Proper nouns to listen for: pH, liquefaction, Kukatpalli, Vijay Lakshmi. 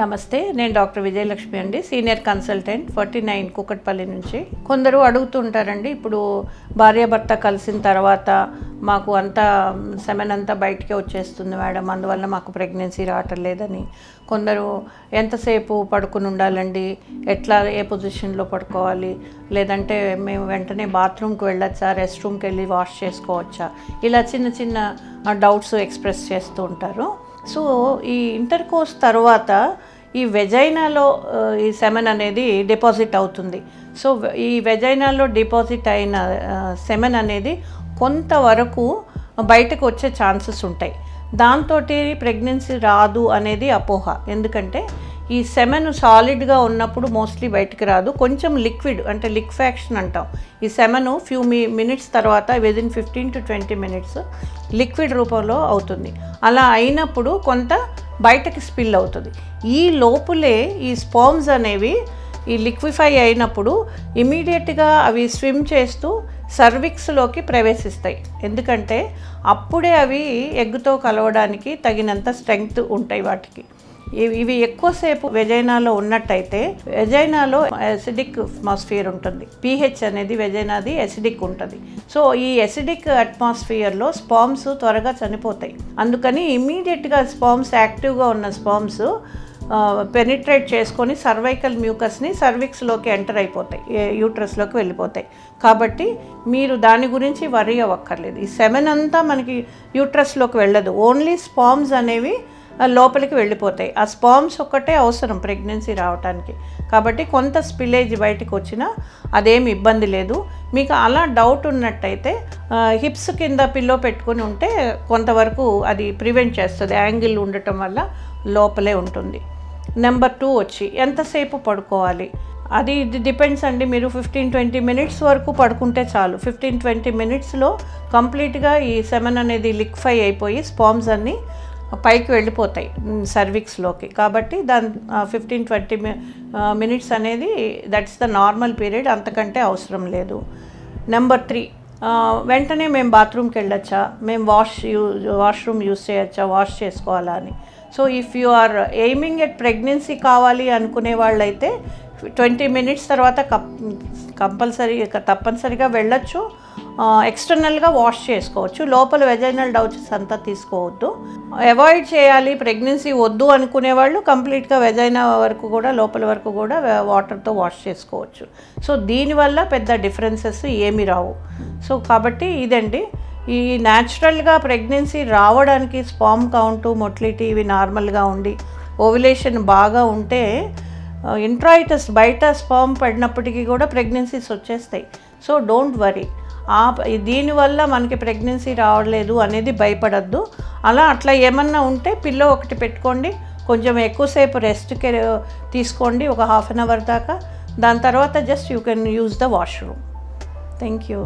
Namaste, I am Dr. Vijay Lakshmi and Senior Consultant 49 Kukatpalli nunchi. Kondaru adugutuntarandi ippudu bharya bharta kalisin tarvata maaku anta semen anta bayatiki vachestundi madam anduvalla maaku pregnancy raatledani. Kondaru enta sepu padukoni undalandi etla e position lo padukovali ledante mem ventane bathroom ku vellacha restroom ku velli wash chesukovacha ila chinna chinna doubts express chestu untaru. So, intercourse tarvata, vagina lo semen anedi deposit outundi. So, vagina lo deposit aina semen anedi konta varaku bayataku vache chances untai. Dantoti pregnancy radu anedi apoha. Endukante ee semen solid ga unnappudu mostly bayatiki radu, koncham liquid ante liquefaction antam. Ee semen few minutes tarvata within 15 to 20 minutes liquid roopamlo avutundi. అలా అయినప్పుడు కొంత బయటకి spill అవుతది. ఈ లోపులే ఈ sperms అనేవి ఈ liquefy అయినప్పుడు ఇమిడియట్ గా అవి స్విమ్ చేస్తూ సర్విక్స్ లోకి ప్రవేశిస్తాయి. ఎందుకంటే అప్పుడే అవి ఎగ్ తో కలవడానికి తగినంత స్ట్రెంగ్త్ ఉంటాయి వాటికి. ఇవి ఎక్కువసేపు వెజైనాలో ఉన్నట్టయితే వెజైనాలో అసిడిక్ అట్మాస్ఫియర్ ఉంటుంది. pH అనేది వెజైనాది అసిడిక్ ఉంటుంది. సో ఈ అసిడిక్ అట్మాస్ఫియర్లో స్పర్మ్స్ త్వరగా చనిపోతాయి. అందుకని ఇమీడియట్గా స్పర్మ్స్ యాక్టివ్గా ఉన్న స్పర్మ్స్ పెనిట్రేట్ చేసుకొని సర్వైకల్ మ్యూకస్ని సర్విక్స్లోకి ఎంటర్ అయిపోతాయి, యూట్రస్లోకి వెళ్ళిపోతాయి. కాబట్టి మీరు దాని గురించి వరీ అవ్వక్కర్లేదు. ఈ సెమెన్ అంతా మనకి యూట్రస్లోకి వెళ్ళదు, ఓన్లీ స్పర్మ్స్ అనేవి లోపలికి వెళ్ళిపోతాయి. ఆ స్పర్మ్స్ ఒక్కటే అవసరం ప్రెగ్నెన్సీ రావడానికి. కాబట్టి కొంత స్పిలేజ్ బయటకు వచ్చినా అదేమి ఇబ్బంది లేదు. మీకు అలా డౌట్ ఉన్నట్టయితే హిప్స్ కింద పిల్లో పెట్టుకొని ఉంటే కొంతవరకు అది ప్రివెంట్ చేస్తుంది. యాంగిల్ ఉండటం వల్ల లోపలే ఉంటుంది. నెంబర్ 2 వచ్చి ఎంతసేపు పడుకోవాలి, అది ఇది డిపెండ్స్ అండి. మీరు 15-20 minutes వరకు పడుకుంటే చాలు. 15-20 minutesలో కంప్లీట్గా ఈ సెమెన్ అనేది లిక్విఫై అయిపోయి స్పర్మ్స్ అన్నీ పైకి వెళ్ళిపోతాయి సర్విక్స్లోకి. కాబట్టి దాని 15-20 minutes అనేది దట్స్ ద నార్మల్ పీరియడ్, అంతకంటే అవసరం లేదు. నెంబర్ 3, వెంటనే మేము బాత్రూమ్కి వెళ్ళొచ్చా, మేము వాష్రూమ్ యూజ్ చేయొచ్చా, వాష్ చేసుకోవాలా అని. So if you are aiming at pregnancy కావాలి అనుకునే వాళ్ళైతే 20 minutes తర్వాత తప్పనిసరిగా వెళ్ళొచ్చు. ఎక్స్టర్నల్గా వాష్ చేసుకోవచ్చు, లోపల వెజైనల్ డౌచెస్ అంతా తీసుకోవద్దు. అవాయిడ్ చేయాలి ప్రెగ్నెన్సీ వద్దు అనుకునే వాళ్ళు కంప్లీట్గా వెజైనా వరకు కూడా లోపల వరకు కూడా వాటర్తో వాష్ చేసుకోవచ్చు. సో దీనివల్ల పెద్ద డిఫరెన్సెస్ ఏమీ రావు. సో కాబట్టి ఇదండి, ఈ న్యాచురల్గా ప్రెగ్నెన్సీ రావడానికి స్పర్మ్ కౌంటు మొటిలిటీ ఇవి నార్మల్గా ఉండి ఓవ్యులేషన్ బాగా ఉంటే ఇంట్రాయిటస్ బయట స్పర్మ్ పడినప్పటికీ కూడా ప్రెగ్నెన్సీస్ వచ్చేస్తాయి. సో డోంట్ వరీ, దీనివల్ల మనకి ప్రెగ్నెన్సీ రావట్లేదు అనేది భయపడద్దు. అలా అట్లా ఏమన్నా ఉంటే పిల్లో ఒకటి పెట్టుకోండి, కొంచెం ఎక్కువసేపు రెస్ట్ తీసుకోండి, ఒక 1/2 hour దాకా. దాని తర్వాత just you can use the washroom. Thank you.